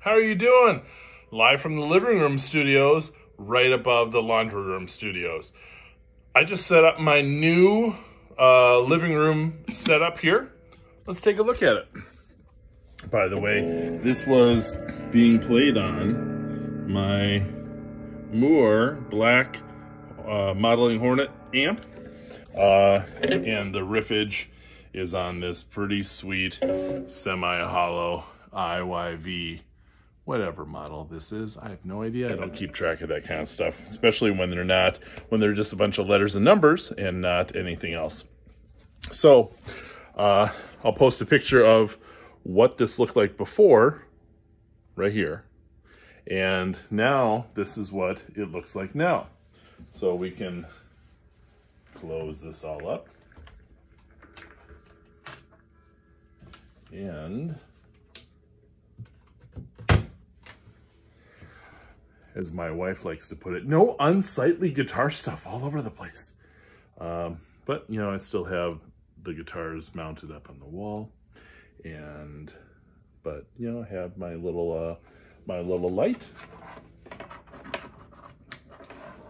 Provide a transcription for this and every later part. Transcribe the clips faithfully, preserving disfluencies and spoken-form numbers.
How are you doing? Live from the living room studios, right above the laundry room studios. I just set up my new uh, living room setup here. Let's take a look at it. By the way, this was being played on my Moore Black uh, Modeling Hornet amp. Uh, and the riffage is on this pretty sweet semi-hollow I Y V. Whatever model this is, I have no idea. I don't keep track of that kind of stuff, especially when they're not, when they're just a bunch of letters and numbers and not anything else. So uh, I'll post a picture of what this looked like before, right here. And now this is what it looks like now. So we can close this all up. And as my wife likes to put it, no unsightly guitar stuff all over the place. Um, but, you know, I still have the guitars mounted up on the wall. And, but, you know, I have my little, uh, my little light.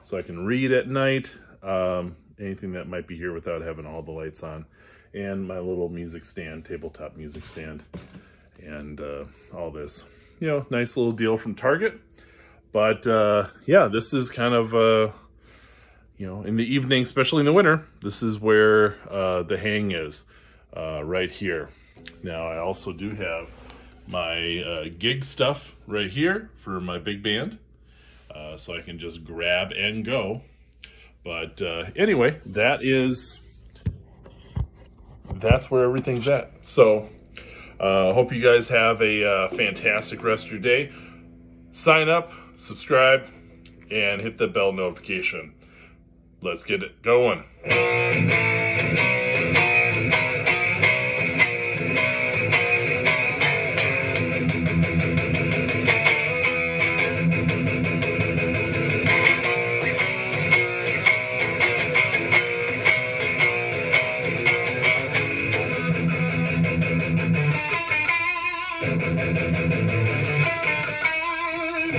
So I can read at night, um, anything that might be here without having all the lights on. And my little music stand, tabletop music stand. And uh, all this, you know, nice little deal from Target. But, uh, yeah, this is kind of, uh, you know, in the evening, especially in the winter, this is where uh, the hang is, uh, right here. Now, I also do have my uh, gig stuff right here for my big band, uh, so I can just grab and go. But uh, anyway, that is, that's where everything's at. So I uh, hope you guys have a uh, fantastic rest of your day. Sign up, subscribe, and hit the bell notification. Let's get it going.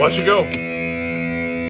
Watch it go.